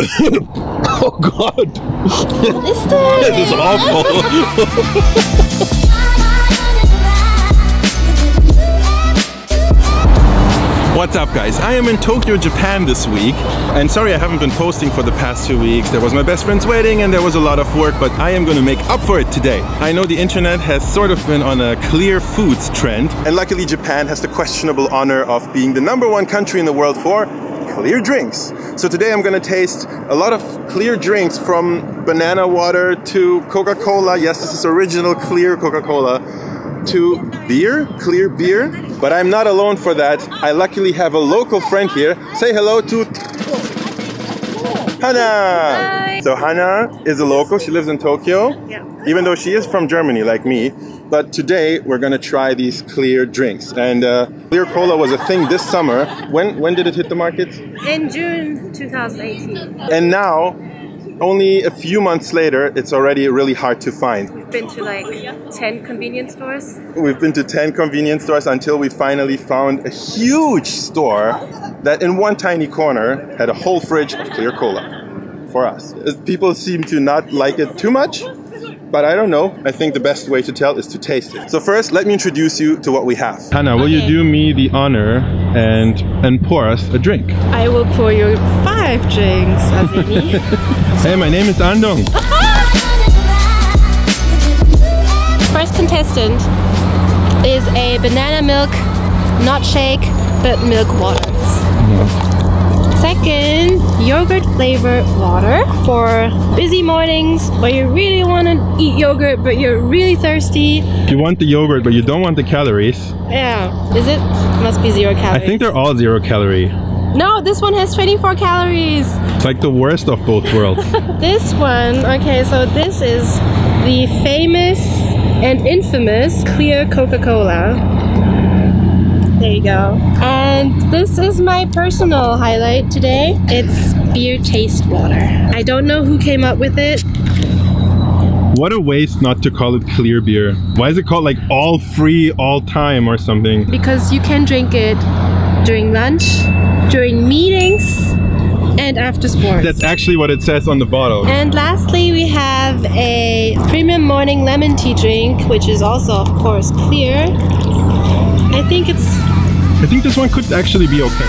Oh God! What is this? This is awful! What's up, guys? I am in Tokyo, Japan this week, and sorry I haven't been posting for the past 2 weeks. There was my best friend's wedding and there was a lot of work, but I am going to make up for it today. I know the internet has sort of been on a clear foods trend, and luckily Japan has the questionable honor of being the #1 country in the world for clear drinks. So today I'm gonna taste a lot of clear drinks, from banana water to Coca-Cola. Yes, this is original clear Coca-Cola, to beer, clear beer. But I'm not alone for that. I luckily have a local friend here. Say hello to Hana. Hi. So Hana is a local. She lives in Tokyo, even though she is from Germany like me. But today we're gonna try these clear drinks, and clear cola was a thing this summer. When did it hit the market? In June 2018. And now, only a few months later, it's already really hard to find. We've been to like 10 convenience stores. We've been to 10 convenience stores until we finally found a huge store that in one tiny corner had a whole fridge of clear cola for us. People seem to not like it too much, but I don't know. I think the best way to tell is to taste it. So first, let me introduce you to what we have. Hana, will you do me the honor and pour us a drink? I will pour you 5 drinks, Azemi. Hey, my name is Andong. First contestant is a banana milk, not shake, but milk water. Second, yogurt flavored water for busy mornings where you really want to eat yogurt but you're really thirsty. You want the yogurt but you don't want the calories. Yeah, is it? Must be 0 calories. I think they're all 0 calorie. No, this one has 24 calories. It's like the worst of both worlds. This one, okay, so this is the famous and infamous clear Coca-Cola. There you go. And this is my personal highlight today. It's beer taste water. I don't know who came up with it. What a waste not to call it clear beer. Why is it called like all free all time or something? Because you can drink it during lunch, during meetings, and after sports. That's actually what it says on the bottle. And lastly, we have a premium morning lemon tea drink, which is also, of course, clear. I think this one could actually be okay.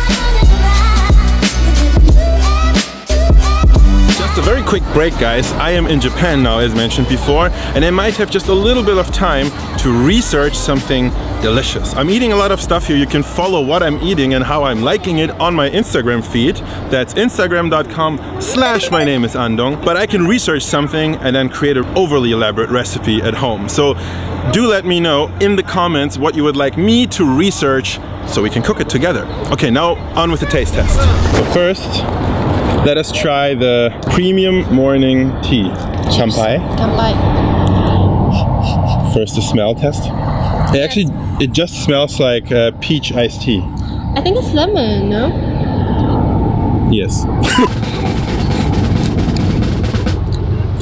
Just a very quick break, guys. I am in Japan now, as mentioned before, and I might have just a little bit of time to research something delicious. I'm eating a lot of stuff here. You can follow what I'm eating and how I'm liking it on my Instagram feed. That's instagram.com/mynameisandong. But I can research something and then create an overly elaborate recipe at home. So do let me know in the comments what you would like me to research so we can cook it together. Okay, now on with the taste test. So first, let us try the premium morning tea. Kanpai. Kanpai. First, the smell test. It just smells like peach iced tea. I think it's lemon, no? Yes.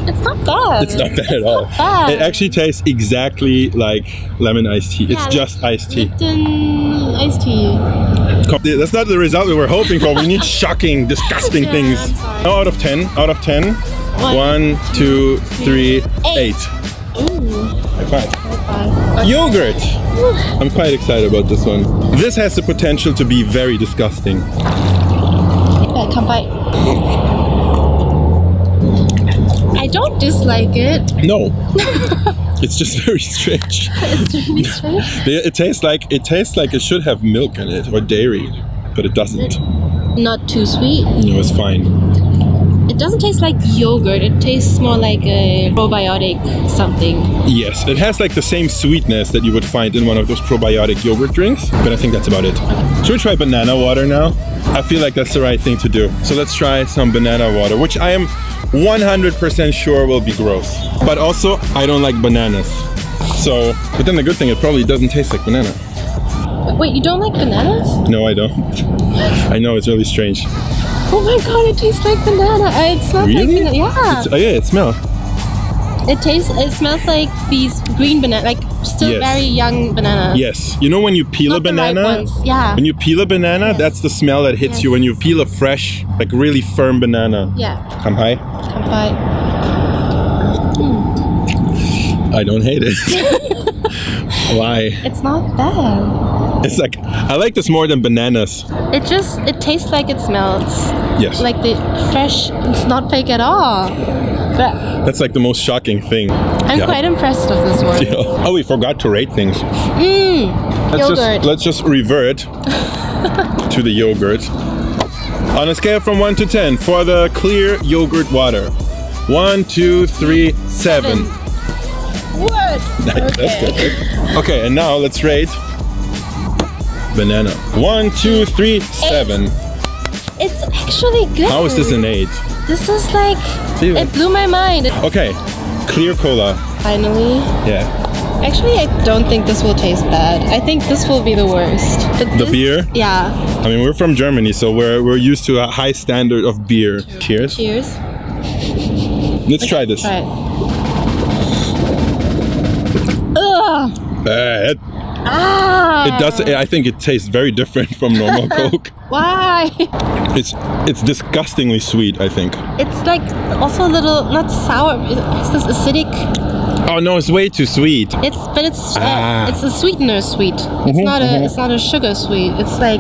It's not bad. It's not bad at all. It actually tastes exactly like lemon iced tea. Yeah, it's just iced tea. Iced tea. That's not the result we were hoping for. We need shocking, disgusting things. Now out of 10. Out of 10. One, two, three, eight. High five. Okay. Yogurt! I'm quite excited about this one. This has the potential to be very disgusting. I don't dislike it. No. It's just very strange. It's really strange. It tastes like it should have milk in it or dairy, but it doesn't. Not too sweet. No, it's fine. It doesn't taste like yogurt, it tastes more like a probiotic something. Yes, it has like the same sweetness that you would find in one of those probiotic yogurt drinks, but I think that's about it. Should we try banana water now? I feel like that's the right thing to do. So let's try some banana water, which I am 100% sure will be gross. But also, I don't like bananas. So, but then the good thing, it probably doesn't taste like banana. Wait, you don't like bananas? No, I don't. I know, it's really strange. Oh my God, it tastes like banana. It smells like banana. Yeah. It smells. It smells like these green banana, like still very young bananas. Yes. You know when you peel a banana? The ripe ones. Yeah. When you peel a banana, that's the smell that hits you when you peel a fresh, like really firm banana. Yeah. Kanpai. Kanpai. Mm. I don't hate it. Why? It's not bad. It's like, I like this more than bananas. It just, it tastes like it smells. Yes. Like the fresh, it's not fake at all. But that's like the most shocking thing. I'm quite impressed with this one. Yeah. Oh, we forgot to rate things. Mm, let's just revert to the yogurt. On a scale from 1 to 10 for the clear yogurt water. 1, 2, 3, 7. What? Okay. Okay, and now let's rate banana. 1, 2, 3, 7. It's actually good. How is this an 8? This is like, it blew my mind. Okay, clear cola. Finally. Yeah. Actually, I don't think this will taste bad. I think this will be the worst. But the beer? Yeah. I mean, we're from Germany, so we're used to a high standard of beer. Cheers. Cheers. Let's try this. Try it. Bad. Ah. It does. I think it tastes very different from normal Coke. Why? It's disgustingly sweet. I think it's like also a little not sour. Is this acidic? Oh no, it's way too sweet. It's a sweetener sweet. It's not a it's not a sugar sweet. It's like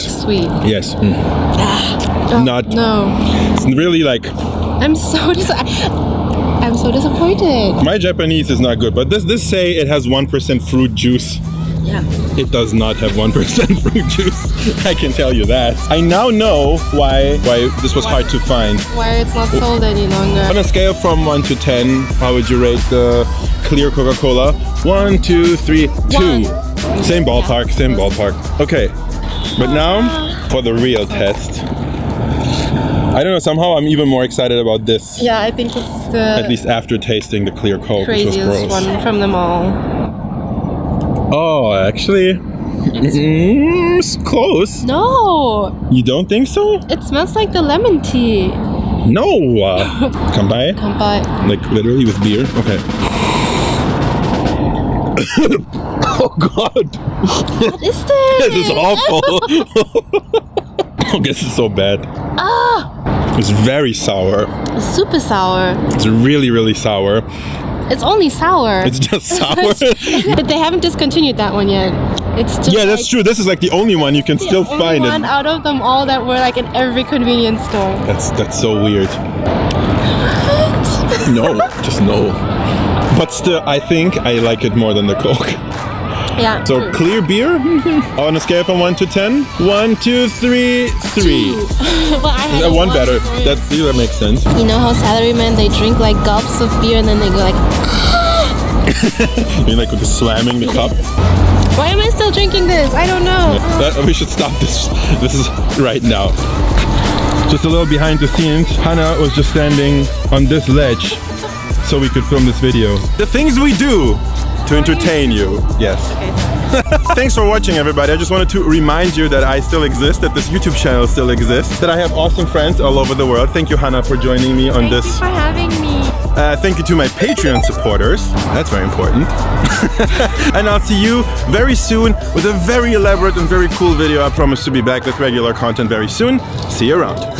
sweet. Yes. Mm. Ah. Not. No. It's really like. I'm so disappointed. My Japanese is not good, but this say it has 1% fruit juice. Yeah. It does not have 1% fruit juice. I can tell you that. I now know why this was hard to find. Why it's not sold any longer. On a scale from 1 to 10, how would you rate the clear Coca-Cola? 1, 2, 3, 2. Same ballpark, same ballpark. Okay, but now for the real test. I don't know, somehow I'm even more excited about this. Yeah, I think this is the... At least after tasting the clear Coke, craziest which was gross. One from them all. Oh, actually... It's close. No! You don't think so? It smells like the lemon tea. No! Kanpai? Kanpai. Like, literally with beer? Okay. Oh god! What is this? This is awful! Oh, this is so bad. Ah! It's very sour. It's super sour. It's really, really sour. It's only sour. It's just sour. But they haven't discontinued that one yet. It's just like, that's true. This is like the only one you can still find. One out of them all that were like in every convenience store. That's so weird. No, just no. But still, I think I like it more than the Coke. Yeah. So clear beer on a scale from 1 to 10. 1, 2, 3, 3. Well, I had one better. That makes sense. You know how salarymen they drink like gulps of beer and then they go like. You mean like with the slamming the cup. Why am I still drinking this? I don't know. We should stop this. This is right now. Just a little behind the scenes. Hannah was just standing on this ledge, so we could film this video. The things we do. To entertain you, yes. Okay. Thanks for watching, everybody. I just wanted to remind you that I still exist, that this YouTube channel still exists, that I have awesome friends all over the world. Thank you, Hannah, for joining me on this. Thank you for having me. Thank you to my Patreon supporters. That's very important. And I'll see you very soon with a very elaborate and very cool video. I promise to be back with regular content very soon. See you around.